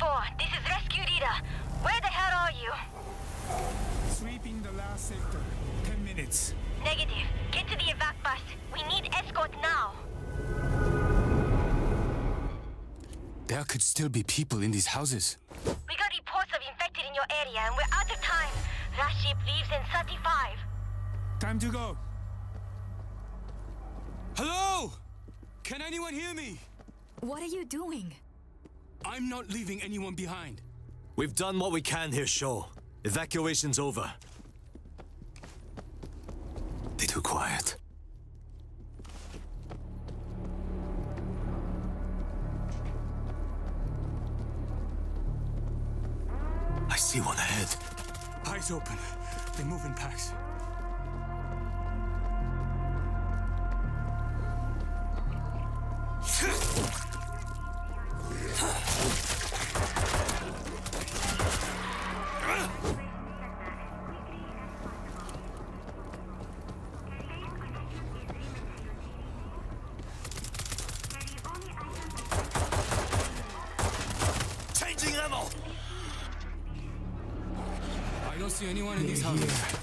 4. This is Rescue Leader. Where the hell are you? Sweeping the last sector. 10 minutes. Negative. Get to the evac bus. We need escort now. There could still be people in these houses. We got reports of infected in your area and we're out of time. Last ship leaves in 35. Time to go. Hello? Can anyone hear me? What are you doing? I'm not leaving anyone behind. We've done what we can here, Shaw. Evacuation's over. They're too quiet. I see one ahead. Eyes open. They move in packs. Changing level. I don't see anyone in these houses. Here.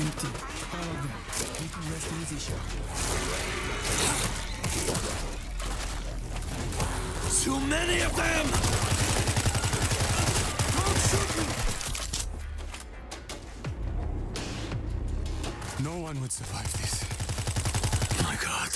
Empty. All of them. We can rest easy, Shaw. Too many of them! Don't shoot me! No one would survive this. My God.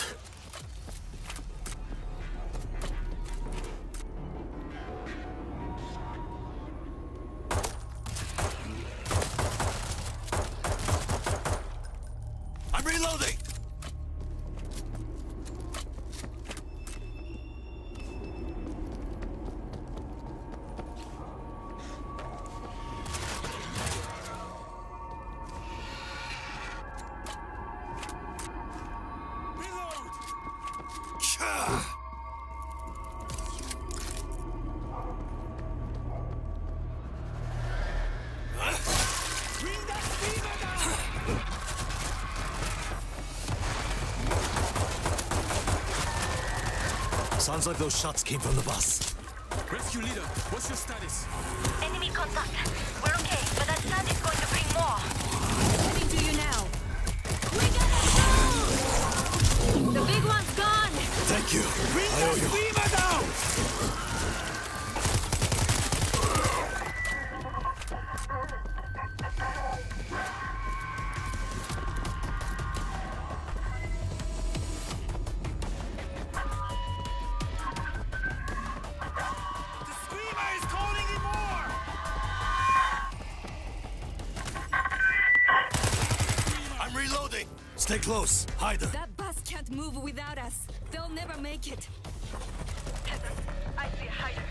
Sounds like those shots came from the bus. Rescue Leader, what's your status? Enemy contact. We're okay, but that sand is going to bring more. Coming to you now. We got it! Go! The big one's gone! Thank you. Bring that beamer down! Stay close. Hide them. That bus can't move without us. They'll never make it. I see a hider.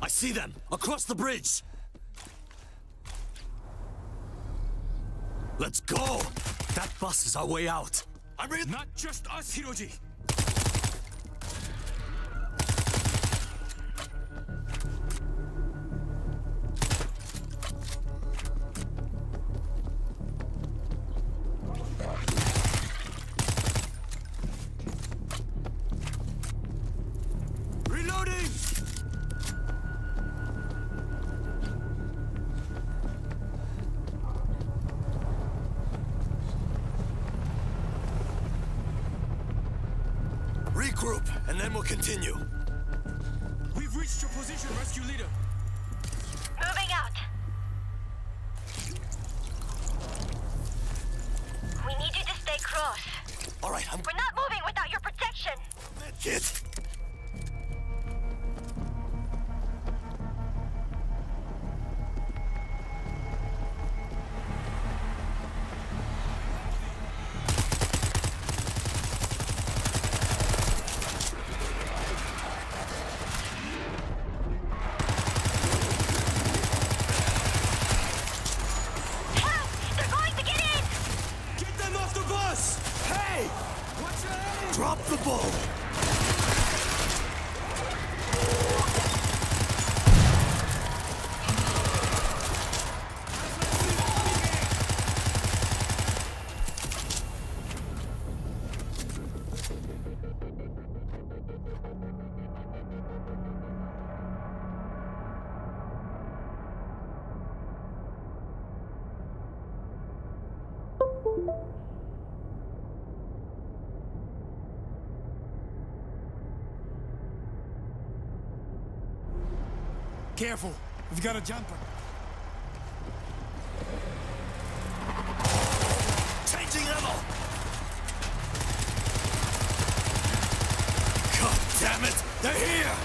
I see them across the bridge. Let's go! That bus is our way out. I'm really not just us, Hiroji! Group, and then we'll continue. We've reached your position, Rescue Leader. Moving out. We need you to stay close. All right, We're not moving without your protection. That's it. Careful, we've got a jumper. Changing level! God damn it, they're here!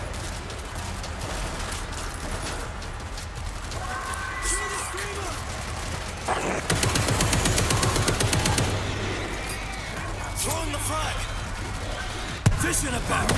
Throwing the flag! Fish in a barrel!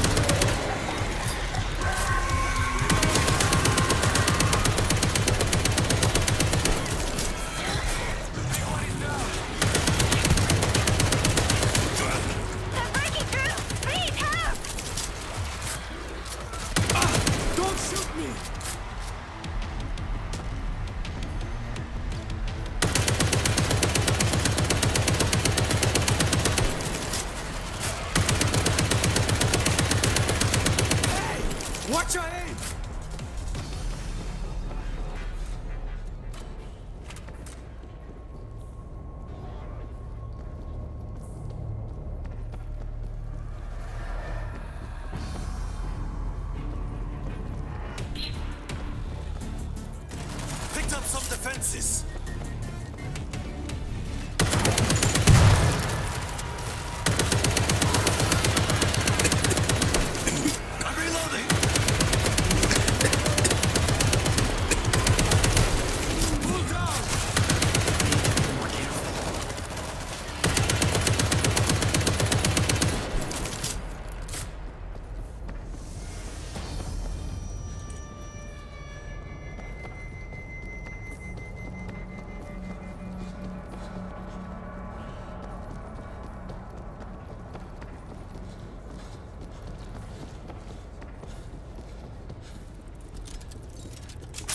Defenses. I'm reloading. Pull down.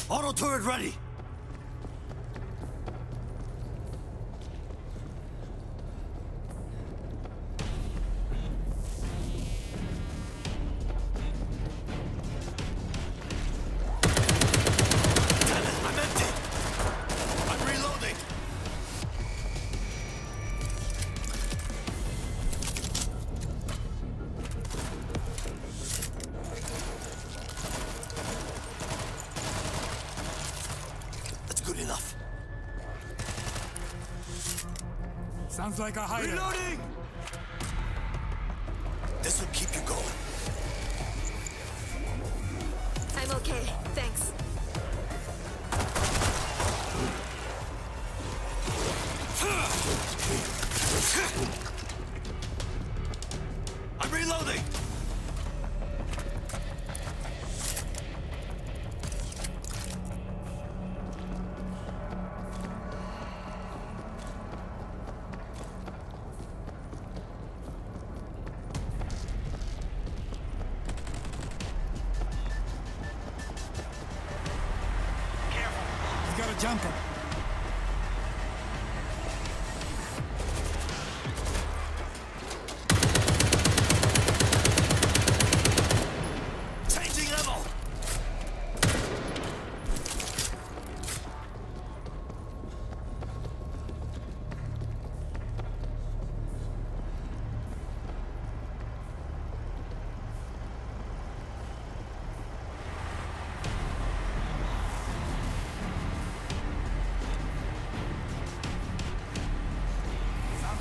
Auto turret ready! Sounds like a hideout. Reloading! This will keep you going. I'm okay, thanks. I'm reloading! Jumper. Changing level.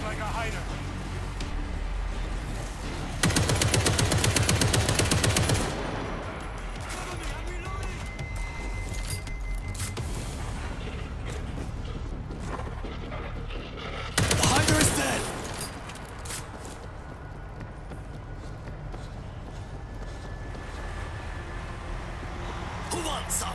Like a hider. The hider is dead. Who wants some?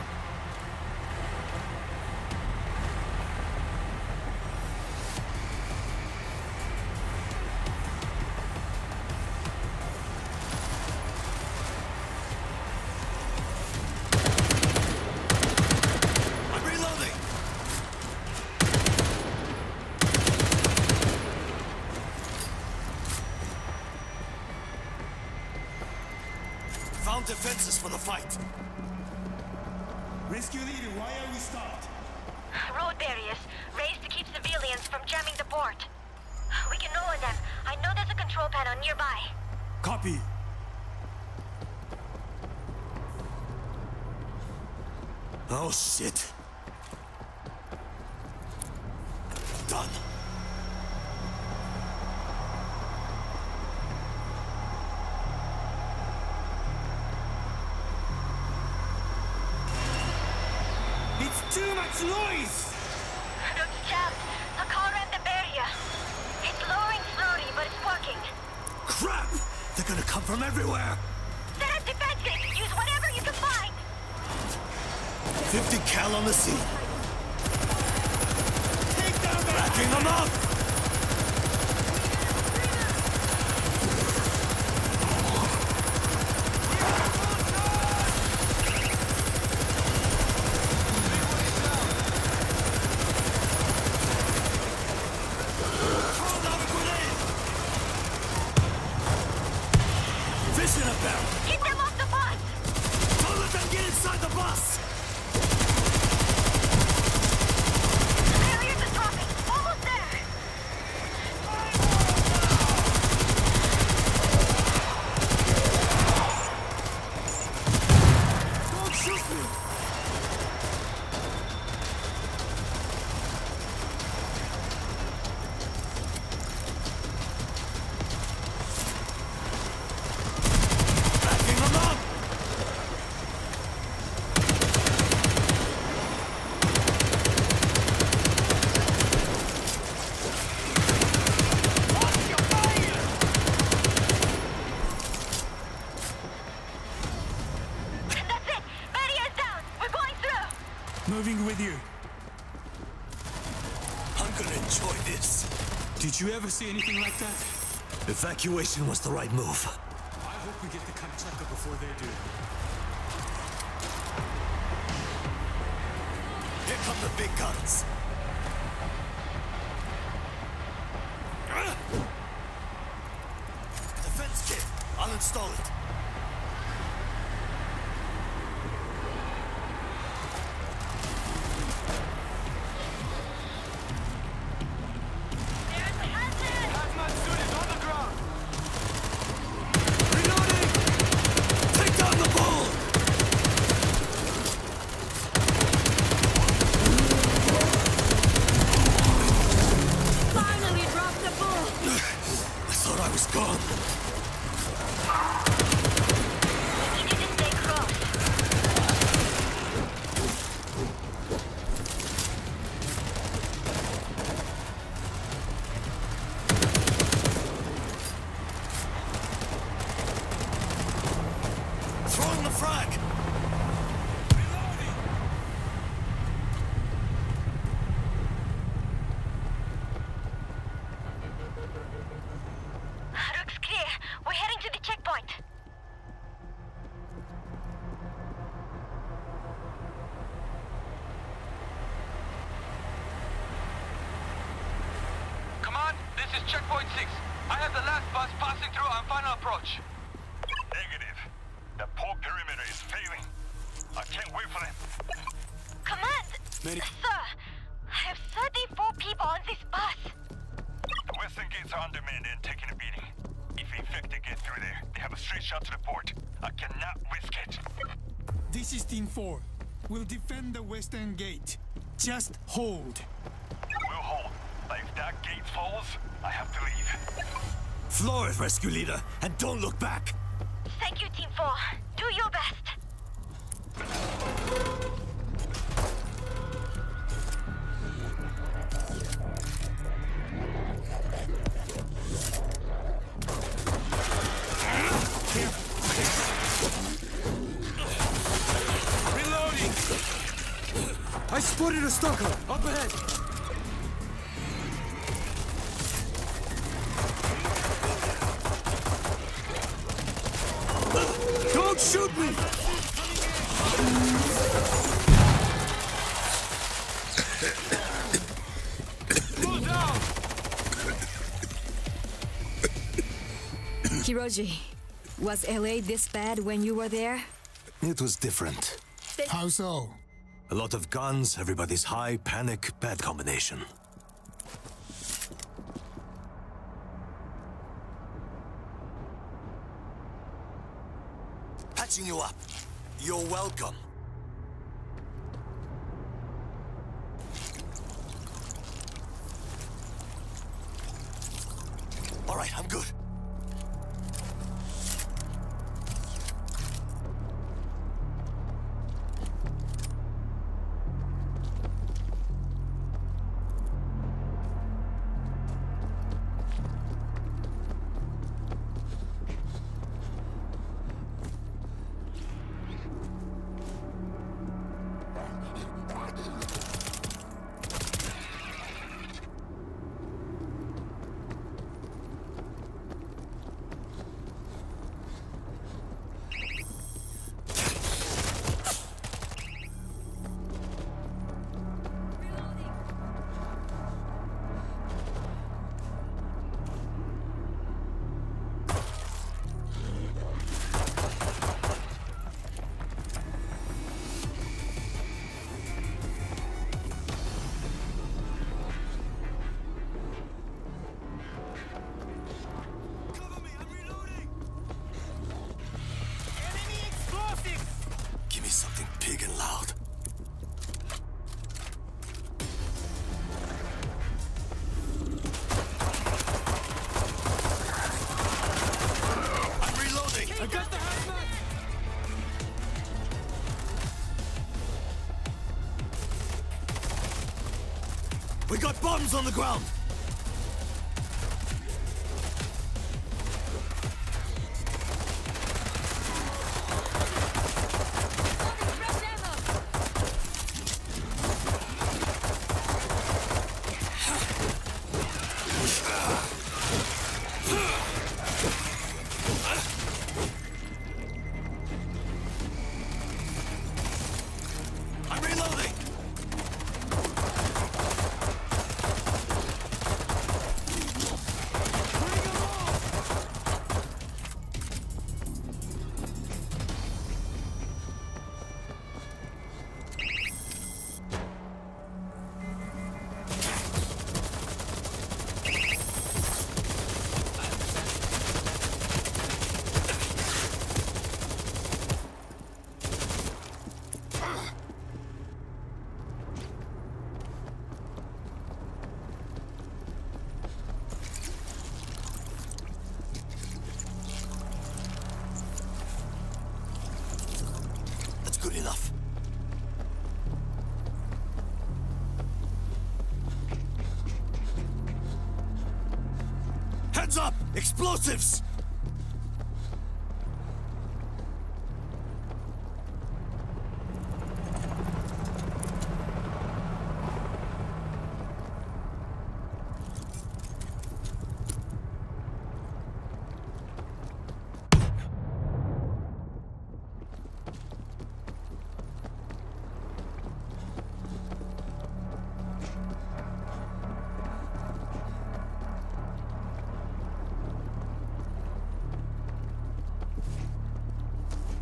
Defenses for the fight. Rescue Leader, why are we stopped? Road barriers raised to keep civilians from jamming the port. We can lower them. I know there's a control panel nearby. Copy. Oh, shit. Done. It's too much noise! They're gonna come from everywhere! Set up defenses! Use whatever you can find! 50 cal on the scene! Take down that! Backing them up! Did you ever see anything like that? Evacuation was the right move. I hope we get the Katsuka before they do. Here come the big guns. Defense kit. I'll install it. Team 4, we'll defend the western gate. Just hold. We'll hold, but if that gate falls, I have to leave. Floor it, Rescue Leader, and don't look back. Thank you, Team 4. Do your best. I spotted a stalker! Up ahead! Don't shoot me! Go down! Hiroji, was LA this bad when you were there? It was different. How so? A lot of guns, everybody's high, panic, bad combination. patching you up. You're welcome. All right, I'm good. We got bombs on the ground! Explosives!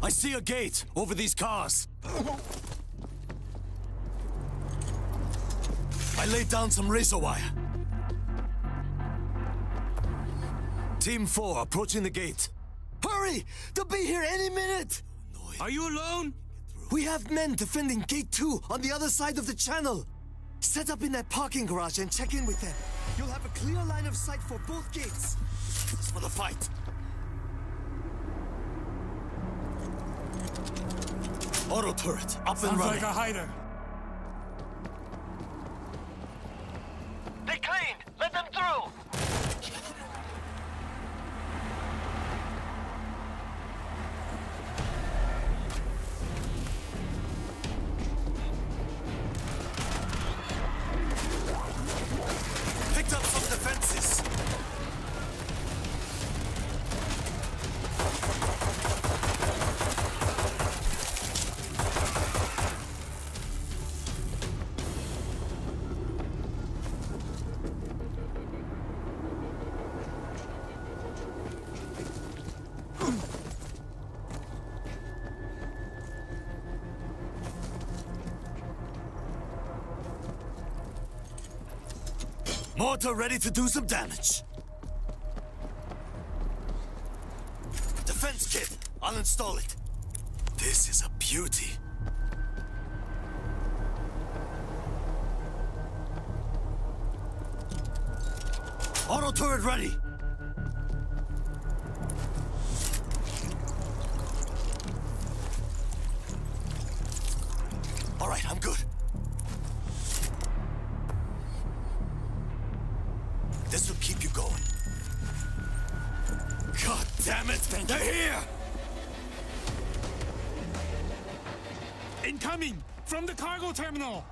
I see a gate over these cars. I laid down some razor wire. Team 4 approaching the gate. Hurry! They'll be here any minute! Are you alone? We have men defending gate 2 on the other side of the channel. Set up in that parking garage and check in with them. You'll have a clear line of sight for both gates. It's for the fight. Auto turret, up and running. Sounds like a hider. They clean! Let them through! Picked up some defenses. Mortar ready to do some damage. Defense kit, I'll install it. This is a beauty. Auto turret ready. All right, I'm good. This will keep you going. God damn it, they're here! Incoming from the cargo terminal.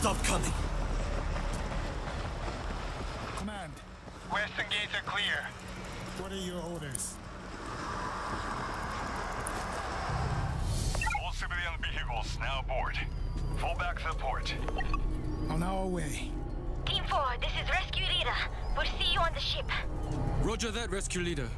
Stop coming. Command. Western gates are clear. What are your orders? All civilian vehicles now aboard. Fall back to the port. On our way. Team 4, this is Rescue Leader. We'll see you on the ship. Roger that, Rescue Leader.